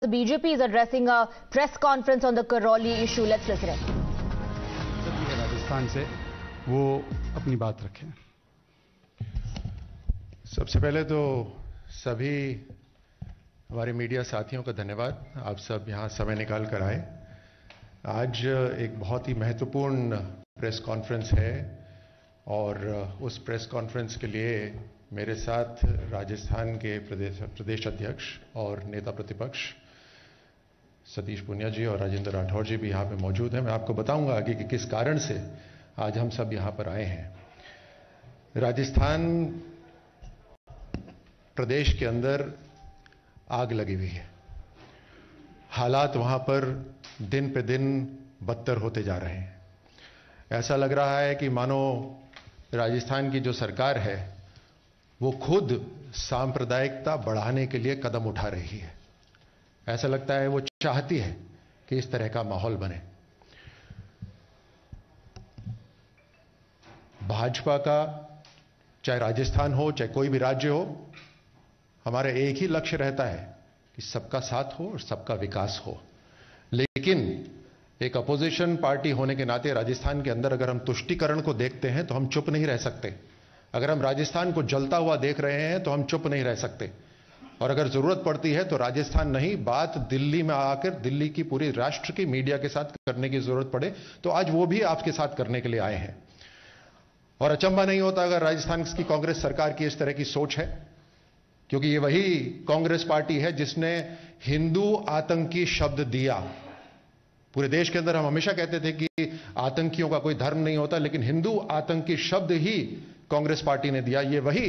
The BJP is addressing a press conference on the Karauli issue. Let's listen in. Rajasthan से वो अपनी बात रखें। सबसे पहले तो सभी हमारे मीडिया साथियों का धन्यवाद, आप सब यहाँ समय निकाल कर आए। आज एक बहुत ही महत्वपूर्ण प्रेस कॉन्फ्रेंस है और उस प्रेस कॉन्फ्रेंस के लिए मेरे साथ राजस्थान के प्रदेश अध्यक्ष और नेता प्रतिपक्ष सतीश पूनिया जी और राजेंद्र राठौड़ जी भी यहाँ पे मौजूद हैं। मैं आपको बताऊंगा आगे कि किस कारण से आज हम सब यहाँ पर आए हैं। राजस्थान प्रदेश के अंदर आग लगी हुई है, हालात वहाँ पर दिन पे दिन बदतर होते जा रहे हैं। ऐसा लग रहा है कि मानो राजस्थान की जो सरकार है वो खुद सांप्रदायिकता बढ़ाने के लिए कदम उठा रही है। ऐसा लगता है वो चाहती है कि इस तरह का माहौल बने। भाजपा का, चाहे राजस्थान हो चाहे कोई भी राज्य हो, हमारा एक ही लक्ष्य रहता है कि सबका साथ हो और सबका विकास हो। लेकिन एक अपोजिशन पार्टी होने के नाते राजस्थान के अंदर अगर हम तुष्टीकरण को देखते हैं तो हम चुप नहीं रह सकते। अगर हम राजस्थान को जलता हुआ देख रहे हैं तो हम चुप नहीं रह सकते। और अगर जरूरत पड़ती है तो राजस्थान नहीं, बात दिल्ली में आकर दिल्ली की पूरी राष्ट्र की मीडिया के साथ करने की जरूरत पड़े तो आज वो भी आपके साथ करने के लिए आए हैं। और अचंभा नहीं होता अगर राजस्थान की कांग्रेस सरकार की इस तरह की सोच है, क्योंकि ये वही कांग्रेस पार्टी है जिसने हिंदू आतंकी शब्द दिया। पूरे देश के अंदर हम हमेशा कहते थे कि आतंकियों का कोई धर्म नहीं होता, लेकिन हिंदू आतंकी शब्द ही कांग्रेस पार्टी ने दिया। ये वही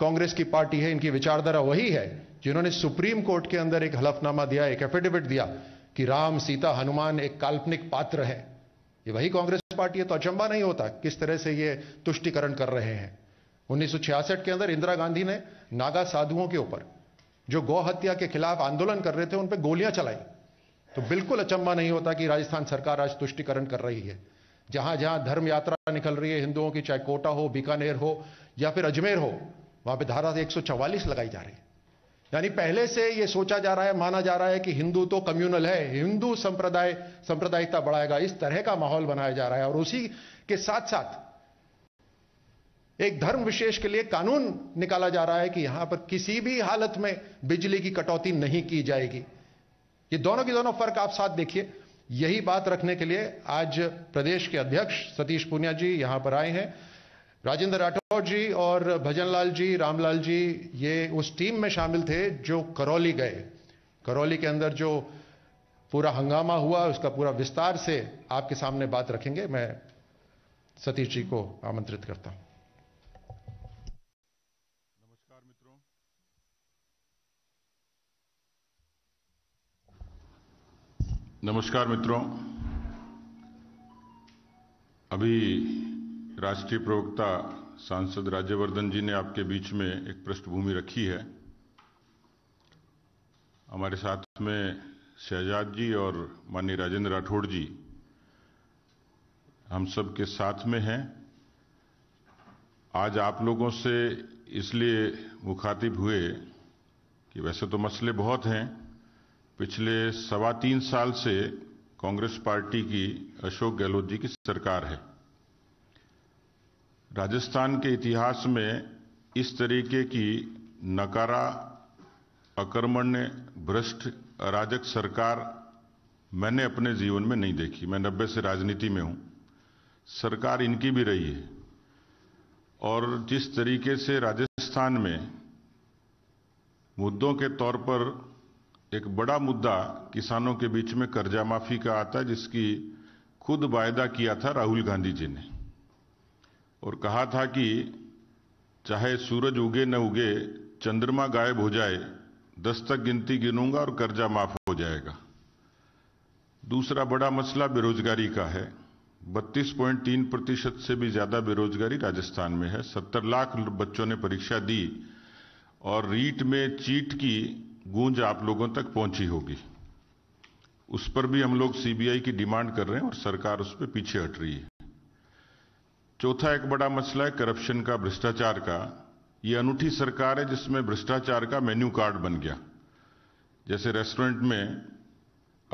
कांग्रेस की पार्टी है, इनकी विचारधारा वही है जिन्होंने सुप्रीम कोर्ट के अंदर एक हलफनामा दिया, एक एफिडेविट दिया कि राम सीता हनुमान एक काल्पनिक पात्र है। ये वही कांग्रेस पार्टी है, तो अचंभा नहीं होता किस तरह से ये तुष्टीकरण कर रहे हैं। 1966 के अंदर इंदिरा गांधी ने नागा साधुओं के ऊपर जो गौ हत्या के खिलाफ आंदोलन कर रहे थे उन पर गोलियां चलाई। तो बिल्कुल अचंभा नहीं होता कि राजस्थान सरकार आज तुष्टीकरण कर रही है। जहां जहां धर्म यात्रा निकल रही है हिंदुओं की, चाहे कोटा हो, बीकानेर हो या फिर अजमेर हो, वहां पे धारा 144 लगाई जा रही है। यानी पहले से ये सोचा जा रहा है, माना जा रहा है कि हिंदू तो कम्युनल है, हिंदू सांप्रदायिकता बढ़ाएगा, इस तरह का माहौल बनाया जा रहा है। और उसी के साथ साथ एक धर्म विशेष के लिए कानून निकाला जा रहा है कि यहां पर किसी भी हालत में बिजली की कटौती नहीं की जाएगी। ये दोनों के दोनों फर्क आप साथ देखिए। यही बात रखने के लिए आज प्रदेश के अध्यक्ष सतीश पूनिया जी यहां पर आए हैं। राजेंद्र राठौड़ जी और भजनलाल जी, रामलाल जी, ये उस टीम में शामिल थे जो करौली गए। करौली के अंदर जो पूरा हंगामा हुआ उसका पूरा विस्तार से आपके सामने बात रखेंगे। मैं सतीश जी को आमंत्रित करता हूं। नमस्कार मित्रों, अभी राष्ट्रीय प्रवक्ता सांसद राज्य वर्धन जी ने आपके बीच में एक पृष्ठभूमि रखी है। हमारे साथ में शहजाद जी और माननीय राजेंद्र राठौड़ जी हम सब के साथ में हैं। आज आप लोगों से इसलिए मुखातिब हुए कि वैसे तो मसले बहुत हैं। पिछले 3.25 साल से कांग्रेस पार्टी की, अशोक गहलोत जी की सरकार है। राजस्थान के इतिहास में इस तरीके की नकारा, अकर्मण्य, भ्रष्ट, अराजक सरकार मैंने अपने जीवन में नहीं देखी। मैं 90 से राजनीति में हूं, सरकार इनकी भी रही है। और जिस तरीके से राजस्थान में मुद्दों के तौर पर एक बड़ा मुद्दा किसानों के बीच में कर्जा माफी का आता है, जिसकी खुद वायदा किया था राहुल गांधी जी ने और कहा था कि चाहे सूरज उगे न उगे, चंद्रमा गायब हो जाए, 10 तक गिनती गिनूंगा और कर्जा माफ हो जाएगा। दूसरा बड़ा मसला बेरोजगारी का है। 32.3% से भी ज़्यादा बेरोजगारी राजस्थान में है। 70 लाख बच्चों ने परीक्षा दी और रीट में चीट की गूंज आप लोगों तक पहुंची होगी। उस पर भी हम लोग सीबीआई की डिमांड कर रहे हैं और सरकार उस पर पीछे हट रही है। चौथा एक बड़ा मसला है करप्शन का, भ्रष्टाचार का। ये अनूठी सरकार है जिसमें भ्रष्टाचार का मेन्यू कार्ड बन गया। जैसे रेस्टोरेंट में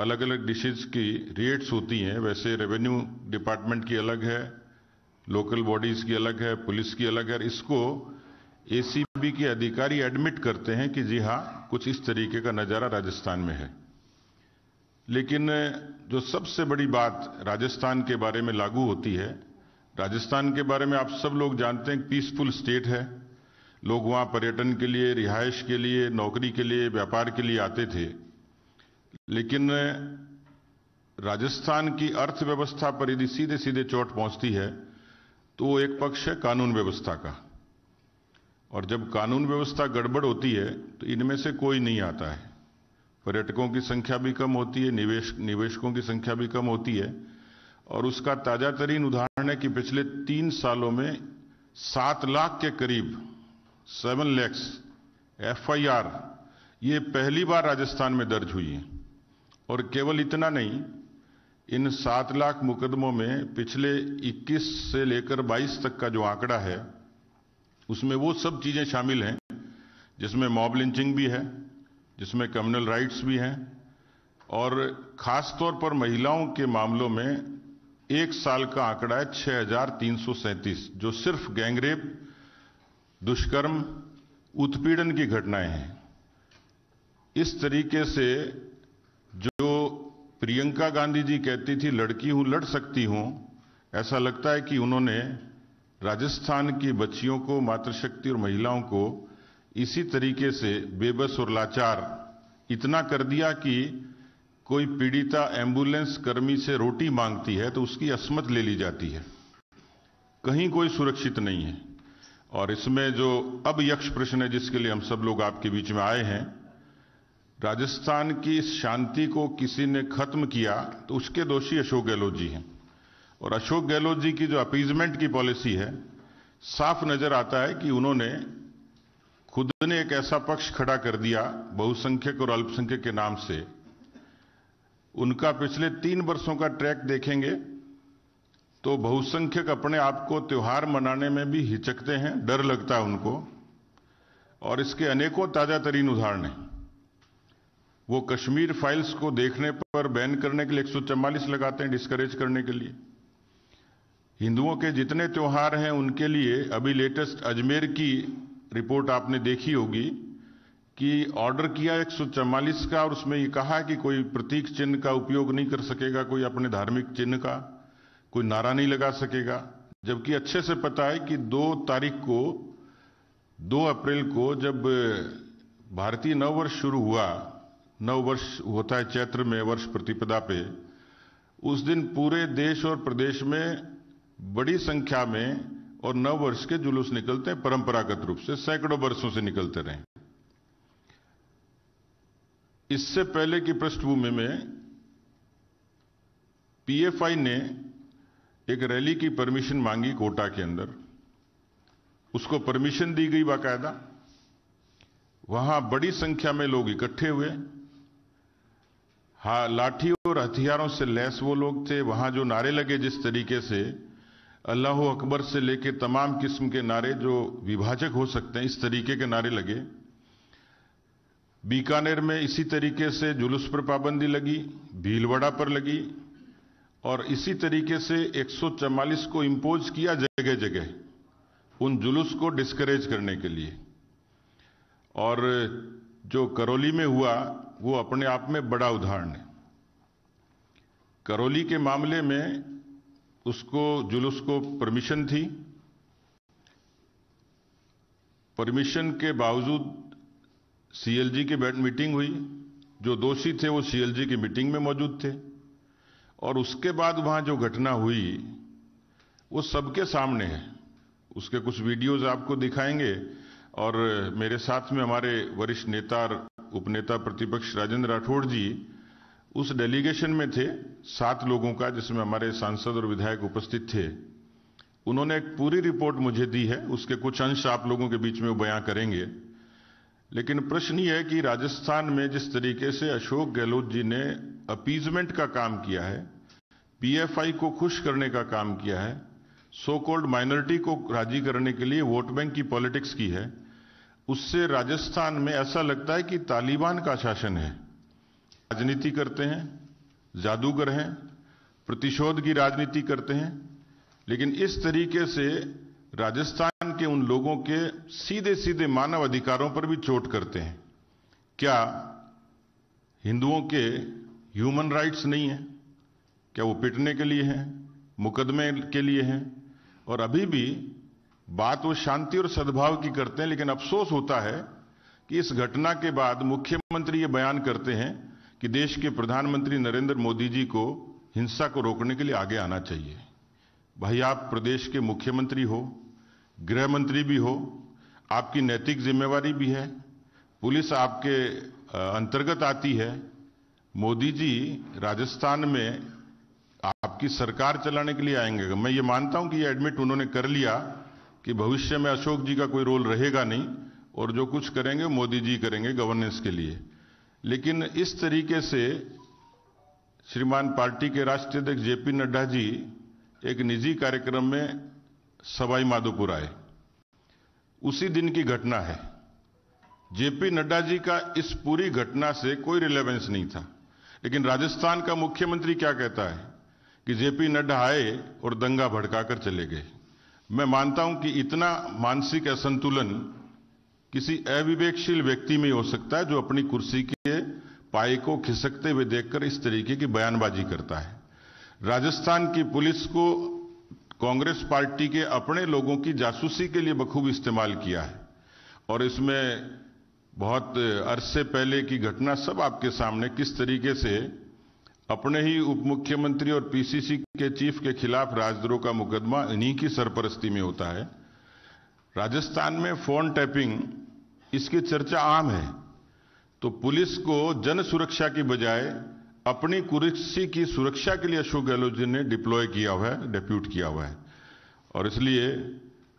अलग अलग डिशेज की रेट्स होती हैं, वैसे रेवेन्यू डिपार्टमेंट की अलग है, लोकल बॉडीज की अलग है, पुलिस की अलग है। इसको एसीबी के अधिकारी एडमिट करते हैं कि जी हाँ, कुछ इस तरीके का नज़ारा राजस्थान में है। लेकिन जो सबसे बड़ी बात राजस्थान के बारे में लागू होती है, राजस्थान के बारे में आप सब लोग जानते हैं, पीसफुल स्टेट है। लोग वहाँ पर्यटन के लिए, रिहाइश के लिए, नौकरी के लिए, व्यापार के लिए आते थे, लेकिन राजस्थान की अर्थव्यवस्था पर यदि सीधे सीधे चोट पहुँचती है तो वो एक पक्ष है कानून व्यवस्था का, और जब कानून व्यवस्था गड़बड़ होती है तो इनमें से कोई नहीं आता है। पर्यटकों की संख्या भी कम होती है, निवेशकों की संख्या भी कम होती है, और उसका ताजा तरीन उदाहरण है कि पिछले 3 सालों में 7 लाख के करीब 7 लाख FIR ये पहली बार राजस्थान में दर्ज हुई है। और केवल इतना नहीं, इन 7 लाख मुकदमों में पिछले 21 से लेकर 22 तक का जो आंकड़ा है उसमें वो सब चीज़ें शामिल हैं जिसमें मॉब लिंचिंग भी है, जिसमें कम्युनल राइट्स भी हैं, और ख़ास तौर पर महिलाओं के मामलों में 1 साल का आंकड़ा है 6337, जो सिर्फ गैंगरेप, दुष्कर्म, उत्पीड़न की घटनाएं हैं। इस तरीके से जो प्रियंका गांधी जी कहती थी लड़की हूँ, लड़ सकती हूँ, ऐसा लगता है कि उन्होंने राजस्थान की बच्चियों को, मातृशक्ति और महिलाओं को इसी तरीके से बेबस और लाचार इतना कर दिया कि कोई पीड़िता एम्बुलेंस कर्मी से रोटी मांगती है तो उसकी असमत ले ली जाती है, कहीं कोई सुरक्षित नहीं है। और इसमें जो अब यक्ष प्रश्न है जिसके लिए हम सब लोग आपके बीच में आए हैं, राजस्थान की इस शांति को किसी ने खत्म किया तो उसके दोषी अशोक गहलोत जी हैं। और अशोक गहलोत जी की जो अपीजमेंट की पॉलिसी है, साफ नजर आता है कि उन्होंने खुद ने एक ऐसा पक्ष खड़ा कर दिया बहुसंख्यक और अल्पसंख्यक के नाम से। उनका पिछले 3 वर्षों का ट्रैक देखेंगे तो बहुसंख्यक अपने आप को त्यौहार मनाने में भी हिचकते हैं, डर लगता है उनको, और इसके अनेकों ताजा तरीन उदाहरण हैं। वो कश्मीर फाइल्स को देखने पर बैन करने के लिए 144 लगाते हैं, डिस्करेज करने के लिए। हिंदुओं के जितने त्यौहार हैं उनके लिए अभी लेटेस्ट अजमेर की रिपोर्ट आपने देखी होगी कि ऑर्डर किया 144 का, और उसमें ये कहा कि कोई प्रतीक चिन्ह का उपयोग नहीं कर सकेगा, कोई अपने धार्मिक चिन्ह का, कोई नारा नहीं लगा सकेगा, जबकि अच्छे से पता है कि 2 अप्रैल को जब भारतीय नववर्ष शुरू हुआ, नववर्ष होता है चैत्र में, वर्ष प्रतिपदा पे, उस दिन पूरे देश और प्रदेश में बड़ी संख्या में और नववर्ष के जुलूस निकलते हैं, परंपरागत रूप से सैकड़ों वर्षों से निकलते रहे। इससे पहले की पृष्ठभूमि में PFI ने एक रैली की परमिशन मांगी कोटा के अंदर, उसको परमिशन दी गई बाकायदा, वहां बड़ी संख्या में लोग इकट्ठे हुए, लाठी और हथियारों से लैस वो लोग थे। वहां जो नारे लगे जिस तरीके से अल्लाह अकबर से लेके तमाम किस्म के नारे जो विभाजक हो सकते हैं, इस तरीके के नारे लगे। बीकानेर में इसी तरीके से जुलूस पर पाबंदी लगी, भीलवाड़ा पर लगी, और इसी तरीके से 144 को इम्पोज किया जगह जगह उन जुलूस को डिस्करेज करने के लिए। और जो करौली में हुआ वो अपने आप में बड़ा उदाहरण है। करौली के मामले में उसको जुलूस को परमिशन थी, परमिशन के बावजूद CLG की मीटिंग हुई, जो दोषी थे वो CLG की मीटिंग में मौजूद थे, और उसके बाद वहाँ जो घटना हुई वो सबके सामने है। उसके कुछ वीडियोस आपको दिखाएंगे, और मेरे साथ में हमारे वरिष्ठ नेता और उपनेता प्रतिपक्ष राजेंद्र राठौड़ जी उस डेलीगेशन में थे 7 लोगों का, जिसमें हमारे सांसद और विधायक उपस्थित थे। उन्होंने एक पूरी रिपोर्ट मुझे दी है, उसके कुछ अंश आप लोगों के बीच में वो बयां करेंगे। लेकिन प्रश्न ये है कि राजस्थान में जिस तरीके से अशोक गहलोत जी ने अपीजमेंट का काम किया है, PFI को खुश करने का काम किया है, सो कॉल्ड माइनॉरिटी को राजी करने के लिए वोट बैंक की पॉलिटिक्स की है, उससे राजस्थान में ऐसा लगता है कि तालिबान का शासन है। राजनीति करते हैं, जादूगर हैं, प्रतिशोध की राजनीति करते हैं, लेकिन इस तरीके से राजस्थान के उन लोगों के सीधे सीधे मानव अधिकारों पर भी चोट करते हैं। क्या हिंदुओं के ह्यूमन राइट्स नहीं हैं? क्या वो पिटने के लिए हैं, मुकदमे के लिए हैं? और अभी भी बात वो शांति और सद्भाव की करते हैं, लेकिन अफसोस होता है कि इस घटना के बाद मुख्यमंत्री ये बयान करते हैं कि देश के प्रधानमंत्री नरेंद्र मोदी जी को हिंसा को रोकने के लिए आगे आना चाहिए। भाई, आप प्रदेश के मुख्यमंत्री हो, गृह मंत्री भी हो, आपकी नैतिक जिम्मेवारी भी है, पुलिस आपके अंतर्गत आती है। मोदी जी राजस्थान में आपकी सरकार चलाने के लिए आएंगे। मैं ये मानता हूं कि ये एडमिट उन्होंने कर लिया कि भविष्य में अशोक जी का कोई रोल रहेगा नहीं और जो कुछ करेंगे मोदी जी करेंगे गवर्नेंस के लिए। लेकिन इस तरीके से श्रीमान पार्टी के राष्ट्रीय अध्यक्ष जेपी नड्डा जी एक निजी कार्यक्रम में सवाई माधोपुर आए, उसी दिन की घटना है। जेपी नड्डा जी का इस पूरी घटना से कोई रिलेवेंस नहीं था, लेकिन राजस्थान का मुख्यमंत्री क्या कहता है कि जेपी नड्डा आए और दंगा भड़काकर चले गए। मैं मानता हूं कि इतना मानसिक असंतुलन किसी अविवेकशील व्यक्ति में हो सकता है जो अपनी कुर्सी के पाए को खिसकते हुए देखकर इस तरीके की बयानबाजी करता है। राजस्थान की पुलिस को कांग्रेस पार्टी के अपने लोगों की जासूसी के लिए बखूब इस्तेमाल किया है और इसमें बहुत अरसे पहले की घटना सब आपके सामने, किस तरीके से अपने ही उप मुख्यमंत्री और पीसीसी के चीफ के खिलाफ राजद्रोह का मुकदमा इन्हीं की सरपरस्ती में होता है। राजस्थान में फोन टैपिंग, इसकी चर्चा आम है, तो पुलिस को जन सुरक्षा की बजाय अपनी कुर्सी की सुरक्षा के लिए अशोक गहलोत जी ने डिप्लॉय किया हुआ है, डेप्यूट किया हुआ है। और इसलिए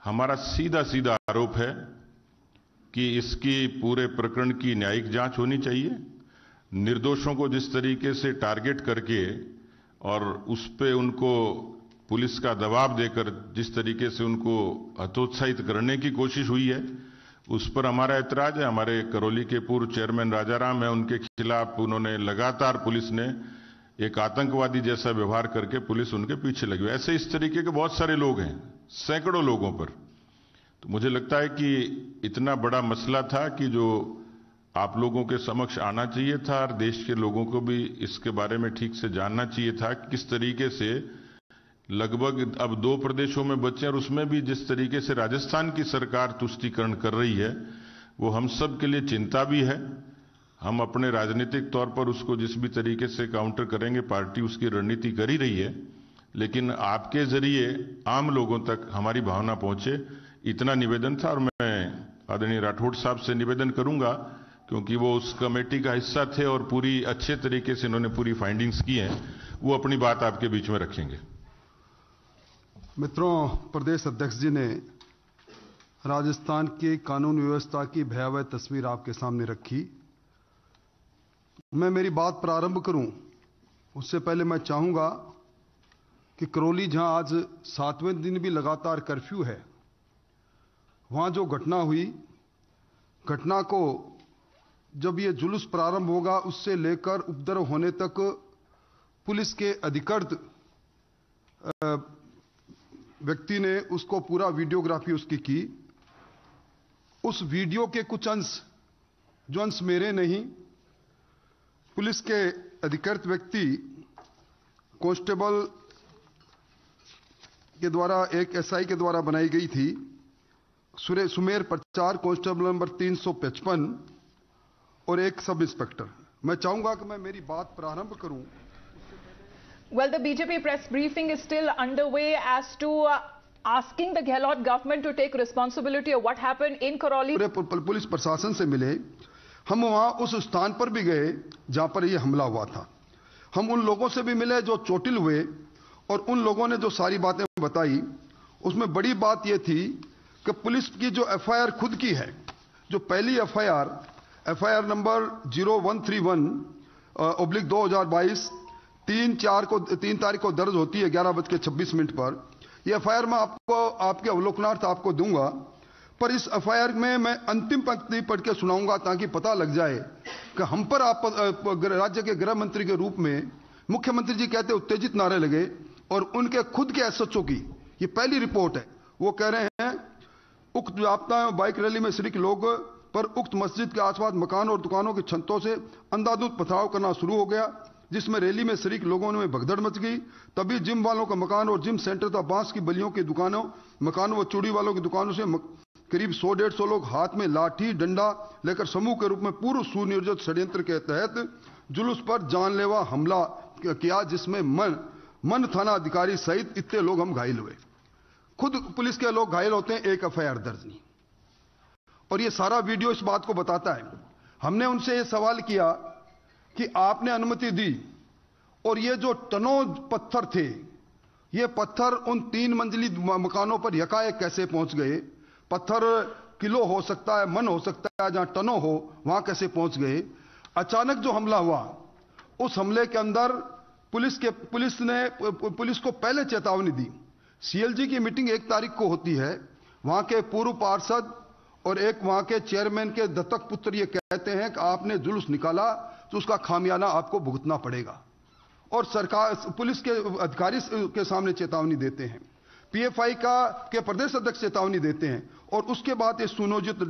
हमारा सीधा सीधा आरोप है कि इसकी पूरे प्रकरण की न्यायिक जांच होनी चाहिए। निर्दोषों को जिस तरीके से टारगेट करके और उस पे उनको पुलिस का दबाव देकर जिस तरीके से उनको हतोत्साहित करने की कोशिश हुई है, उस पर हमारा ऐतराज है। हमारे करौली के पूर्व चेयरमैन राजाराम हैं, उनके खिलाफ उन्होंने लगातार पुलिस ने एक आतंकवादी जैसा व्यवहार करके पुलिस उनके पीछे लगी हुई है। ऐसे इस तरीके के बहुत सारे लोग हैं, सैकड़ों लोगों पर। तो मुझे लगता है कि इतना बड़ा मसला था कि जो आप लोगों के समक्ष आना चाहिए था और देश के लोगों को भी इसके बारे में ठीक से जानना चाहिए था कि किस तरीके से लगभग अब 2 प्रदेशों में बचे हैं और उसमें भी जिस तरीके से राजस्थान की सरकार तुष्टीकरण कर रही है वो हम सब के लिए चिंता भी है। हम अपने राजनीतिक तौर पर उसको जिस भी तरीके से काउंटर करेंगे, पार्टी उसकी रणनीति कर ही रही है, लेकिन आपके जरिए आम लोगों तक हमारी भावना पहुंचे, इतना निवेदन था। और मैं आदरणीय राठौड़ साहब से निवेदन करूंगा क्योंकि वो उस कमेटी का हिस्सा थे और पूरी अच्छे तरीके से इन्होंने पूरी फाइंडिंग्स की हैं, वो अपनी बात आपके बीच में रखेंगे। मित्रों, प्रदेश अध्यक्ष जी ने राजस्थान के कानून व्यवस्था की भयावह तस्वीर आपके सामने रखी। मैं मेरी बात प्रारंभ करूं उससे पहले मैं चाहूंगा कि करौली, जहां आज 7वें दिन भी लगातार कर्फ्यू है, वहाँ जो घटना हुई, घटना को जब ये जुलूस प्रारंभ होगा उससे लेकर उपद्रव होने तक पुलिस के अधिकृत व्यक्ति ने उसको पूरा वीडियोग्राफी उसकी की। उस वीडियो के कुछ अंश, जो अंश मेरे नहीं, पुलिस के अधिकृत व्यक्ति कांस्टेबल के द्वारा, एक एसआई के द्वारा बनाई गई थी, सुमेर प्रचार कांस्टेबल नंबर 355 और एक सब इंस्पेक्टर। मैं चाहूंगा कि मैं मेरी बात प्रारंभ करूं। Well, the BJP press briefing is still underway as to asking the Gehlot government to take responsibility of what happened in Karauli. Police प्रशासन से मिले, हम वहां उस स्थान पर भी गए जहां पर यह हमला हुआ था। हम उन लोगों से भी मिले जो चोटिल हुए और उन लोगों ने जो सारी बातें बताई, उसमें बड़ी बात यह थी कि पुलिस की जो एफआईआर खुद की है, जो पहली एफआईआर नंबर 0131/2022 3 तारीख को दर्ज होती है 11:26 पर। यह एफआईआर मैं आपको, आपके अवलोकनार्थ आपको दूंगा। पर इस एफआईआर में मैं अंतिम पंक्ति पढ़ के सुनाऊंगा ताकि पता लग जाए कि हम पर आप राज्य के गृह मंत्री के रूप में मुख्यमंत्री जी कहते उत्तेजित नारे लगे और उनके खुद के एसएचओ की ये पहली रिपोर्ट है। वो कह रहे हैं उक्त जाब्ता बाइक रैली में शरीक लोग पर उक्त मस्जिद के आसपास मकान और दुकानों की छतों से अंधाधुंध पथराव करना शुरू हो गया जिसमें रैली में शरीक लोगों में भगदड़ मच गई। तभी जिम वालों का मकान और जिम सेंटर तथा बांस की बलियों की दुकानों मकानों व चूड़ी वालों की दुकानों से करीब 100-150 लोग हाथ में लाठी डंडा लेकर समूह के रूप में पूर्व सुनियोजित षड्यंत्र के तहत जुलूस पर जानलेवा हमला किया जिसमें मन थाना अधिकारी सहित इतने लोग हम घायल हुए। खुद पुलिस के लोग घायल होते हैं, एक एफआईआर दर्ज नहीं। और ये सारा वीडियो इस बात को बताता है। हमने उनसे ये सवाल किया कि आपने अनुमति दी और ये जो टनों पत्थर थे ये पत्थर उन 3 मंजिली मकानों पर यकायक कैसे पहुंच गए? पत्थर किलो हो सकता है, मन हो सकता है, जहां टनों हो वहां कैसे पहुंच गए? अचानक जो हमला हुआ उस हमले के अंदर पुलिस को पहले चेतावनी दी। सीएलजी की मीटिंग 1 तारीख को होती है। वहां के पूर्व पार्षद और एक वहां के चेयरमैन के दत्तक पुत्र ये कहते हैं कि आपने जुलूस निकाला तो उसका खामियाना आपको भुगतना पड़ेगा और सरकार पुलिस के अधिकारी के सामने चेतावनी देते हैं। पीएफआई के प्रदेश अध्यक्ष चेतावनी देते हैं और उसके बाद ये सुनियोजित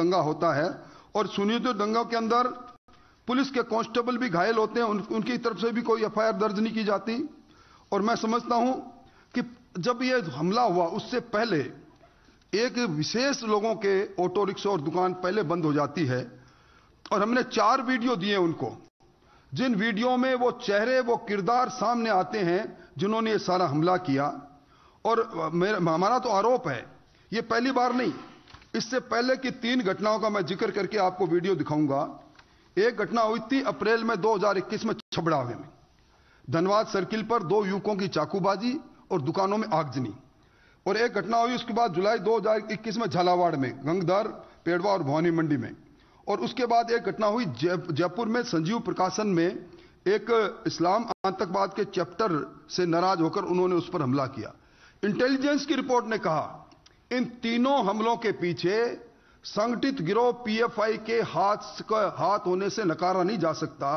दंगा होता है और सुनियोजित दंगा के अंदर पुलिस के कांस्टेबल भी घायल होते हैं। उनकी तरफ से भी कोई एफआईआर दर्ज नहीं की जाती। और मैं समझता हूं कि जब ये हमला हुआ उससे पहले एक विशेष लोगों के ऑटो रिक्शा और दुकान पहले बंद हो जाती है और हमने 4 वीडियो दिए उनको जिन वीडियो में वो चेहरे वो किरदार सामने आते हैं जिन्होंने ये सारा हमला किया। और हमारा तो आरोप है, ये पहली बार नहीं, इससे पहले कि 3 घटनाओं का मैं जिक्र करके आपको वीडियो दिखाऊंगा। एक घटना हुई थी अप्रैल में 2021 में छबड़ावे में धनबाद सर्किल पर 2 युवकों की चाकूबाजी और दुकानों में आगजनी। और एक घटना हुई उसके बाद जुलाई 2021 में झालावाड़ में गंगधर पेड़वा और भवानी मंडी में। और उसके बाद एक घटना हुई जयपुर में संजीव प्रकाशन में एक इस्लाम आतंकवाद के चैप्टर से नाराज होकर उन्होंने उस पर हमला किया। इंटेलिजेंस की रिपोर्ट ने कहा इन तीनों हमलों के पीछे संगठित गिरोह पीएफआई के हाथ होने से नकारा नहीं जा सकता।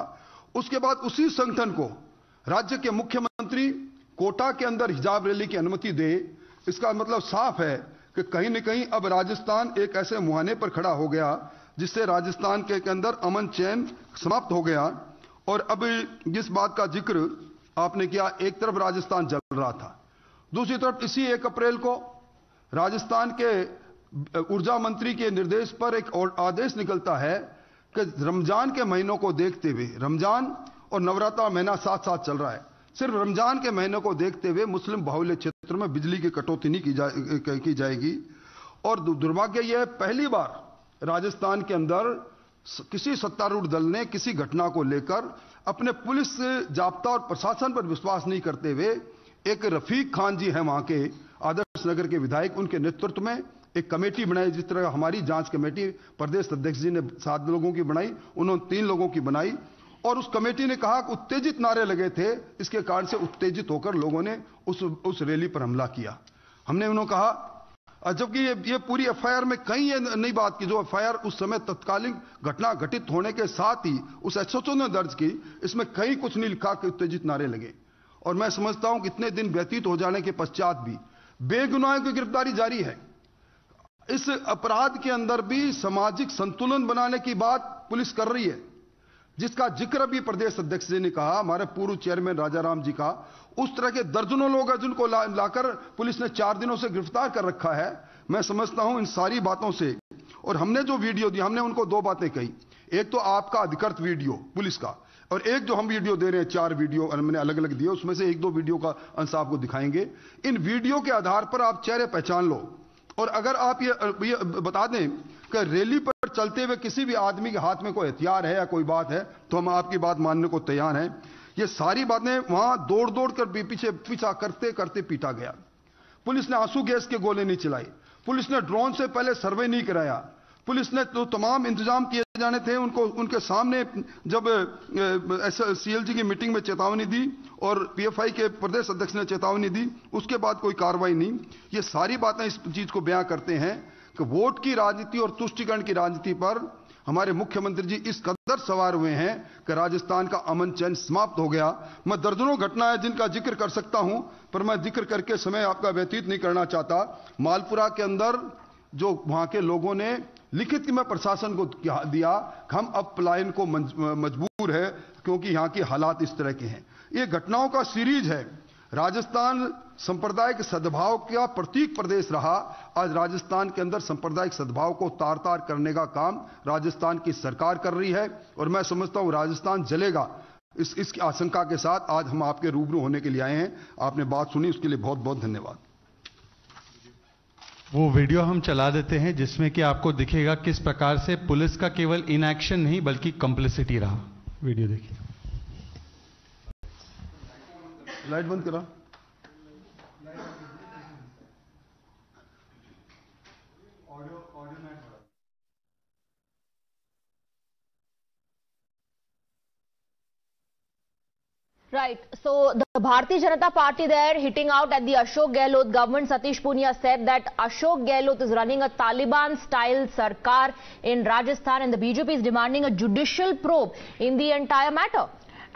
उसके बाद उसी संगठन को राज्य के मुख्यमंत्री कोटा के अंदर हिजाब रैली की अनुमति दे। इसका मतलब साफ है कि कहीं न कहीं अब राजस्थान एक ऐसे मुहाने पर खड़ा हो गया जिससे राजस्थान के अंदर अमन चैन समाप्त हो गया। और अब जिस बात का जिक्र आपने किया, एक तरफ राजस्थान जल रहा था, दूसरी तरफ इसी 1 अप्रैल को राजस्थान के ऊर्जा मंत्री के निर्देश पर एक आदेश निकलता है कि रमजान के महीनों को देखते हुए, रमजान और नवरात्र महीना साथ साथ चल रहा है, सिर्फ रमजान के महीने को देखते हुए मुस्लिम बाहुल्य क्षेत्र में बिजली की कटौती नहीं की जाएगी। और दुर्भाग्य यह है पहली बार राजस्थान के अंदर किसी सत्तारूढ़ दल ने किसी घटना को लेकर अपने पुलिस जाब्ता और प्रशासन पर विश्वास नहीं करते हुए एक रफीक खान जी हैं वहां के आदर्श नगर के विधायक, उनके नेतृत्व में एक कमेटी बनाई। जिस तरह हमारी जांच कमेटी प्रदेश अध्यक्ष जी ने 7 लोगों की बनाई, उन्होंने 3 लोगों की बनाई और उस कमेटी ने कहा कि उत्तेजित नारे लगे थे, इसके कारण से उत्तेजित होकर लोगों ने उस रैली पर हमला किया। हमने उन्होंने कहा, जबकि ये पूरी एफआईआर में कहीं ये नहीं बात की, जो एफआईआर उस समय तत्कालीन घटना घटित होने के साथ ही उस एसएचओ ने दर्ज की, इसमें कहीं कुछ नहीं लिखा कि उत्तेजित नारे लगे। और मैं समझता हूं कि इतने दिन व्यतीत हो जाने के पश्चात भी बेगुनाह की गिरफ्तारी जारी है। इस अपराध के अंदर भी सामाजिक संतुलन बनाने की बात पुलिस कर रही है, जिसका जिक्र भी प्रदेश अध्यक्ष जी ने कहा, हमारे पूर्व चेयरमैन राजाराम जी का। उस तरह के दर्जनों लोग हैं जिनको लाकर पुलिस ने 4 दिनों से गिरफ्तार कर रखा है। मैं समझता हूं इन सारी बातों से, और हमने जो वीडियो दी, हमने उनको 2 बातें कही, एक तो आपका अधिकृत वीडियो पुलिस का और एक जो हम वीडियो दे रहे हैं, 4 वीडियो हमने अलग अलग दिए, उसमें से 1-2 वीडियो का अंश आपको दिखाएंगे। इन वीडियो के आधार पर आप चेहरे पहचान लो। और अगर आप ये बता दें कि रैली पर चलते हुए किसी भी आदमी के हाथ में कोई हथियार है या कोई बात है, तो हम आपकी बात मानने को तैयार हैं। ये सारी बातें वहां दौड़ दौड़ कर पीछा करते करते पीटा गया। पुलिस ने आंसू गैस के गोले नहीं चलाए, पुलिस ने ड्रोन से पहले सर्वे नहीं कराया, पुलिस ने तो तमाम इंतजाम किए जाने थे। उनके सामने जब सीएलजी की मीटिंग में चेतावनी दी और पीएफआई के प्रदेश अध्यक्ष ने चेतावनी दी, उसके बाद कोई कार्रवाई नहीं। ये सारी बातें इस चीज को बयां करते हैं कि वोट की राजनीति और तुष्टिकरण की राजनीति पर हमारे मुख्यमंत्री जी इस कदर सवार हुए हैं कि राजस्थान का अमन चैन समाप्त हो गया। मैं दर्जनों घटना है जिनका जिक्र कर सकता हूं, पर मैं जिक्र करके समय आपका व्यतीत नहीं करना चाहता। मालपुरा के अंदर जो वहां के लोगों ने लिखित में प्रशासन को दिया, हम अब पलायन को मजबूर है क्योंकि यहाँ की हालात इस तरह के हैं। ये घटनाओं का सीरीज है। राजस्थान सांप्रदायिक सद्भाव का प्रतीक प्रदेश रहा, आज राजस्थान के अंदर सांप्रदायिक सद्भाव को तार तार करने का काम राजस्थान की सरकार कर रही है और मैं समझता हूं राजस्थान जलेगा। इसकी आशंका के साथ आज हम आपके रूबरू होने के लिए आए हैं। आपने बात सुनी, उसके लिए बहुत बहुत धन्यवाद। वो वीडियो हम चला देते हैं जिसमें कि आपको दिखेगा किस प्रकार से पुलिस का केवल इनएक्शन नहीं बल्कि कंप्लिसिटी रहा। वीडियो देखिए। लाइट बंद करा। Right, so the Bharatiya Janata Party there hitting out at the Ashok Gehlot government. Satish Poonia said that Ashok Gehlot is running a Taliban-style Sarkar in Rajasthan and the BJP is demanding a judicial probe in the entire matter.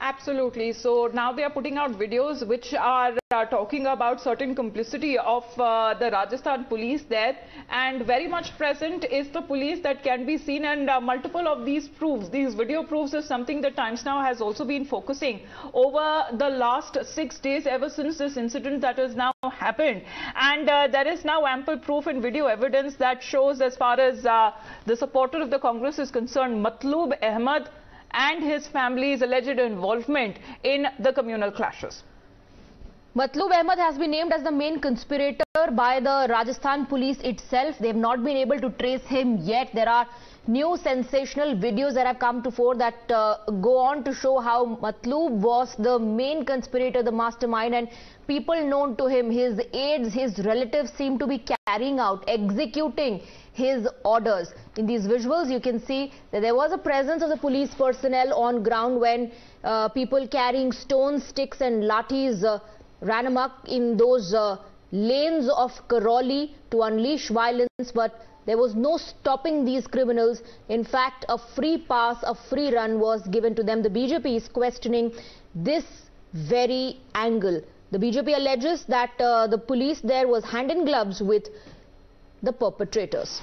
Absolutely. So now they are putting out videos which are talking about certain complicity of the Rajasthan police there, and very much present is the police that can be seen, and multiple of these proofs, these video proofs is something that Times Now has also been focusing over the last 6 days ever since this incident that has now happened, and there is now ample proof and video evidence that shows as far as the supporter of the Congress is concerned, Matloob Ahmed and his family's alleged involvement in the communal clashes. Matloob Ahmed has been named as the main conspirator by the Rajasthan police itself. They have not been able to trace him yet. There are new sensational videos that have come to fore that go on to show how Matloob was the main conspirator, the mastermind, and people known to him, his aides, his relatives seem to be carrying out, executing his orders. In these visuals you can see that there was a presence of the police personnel on ground when people carrying stones, sticks and lathis ran amok in those lanes of Karauli to unleash violence, but there was no stopping these criminals. In fact, a free pass, a free run was given to them. The BJP is questioning this very angle. The BJP alleges that the police there was hand in gloves with the perpetrators.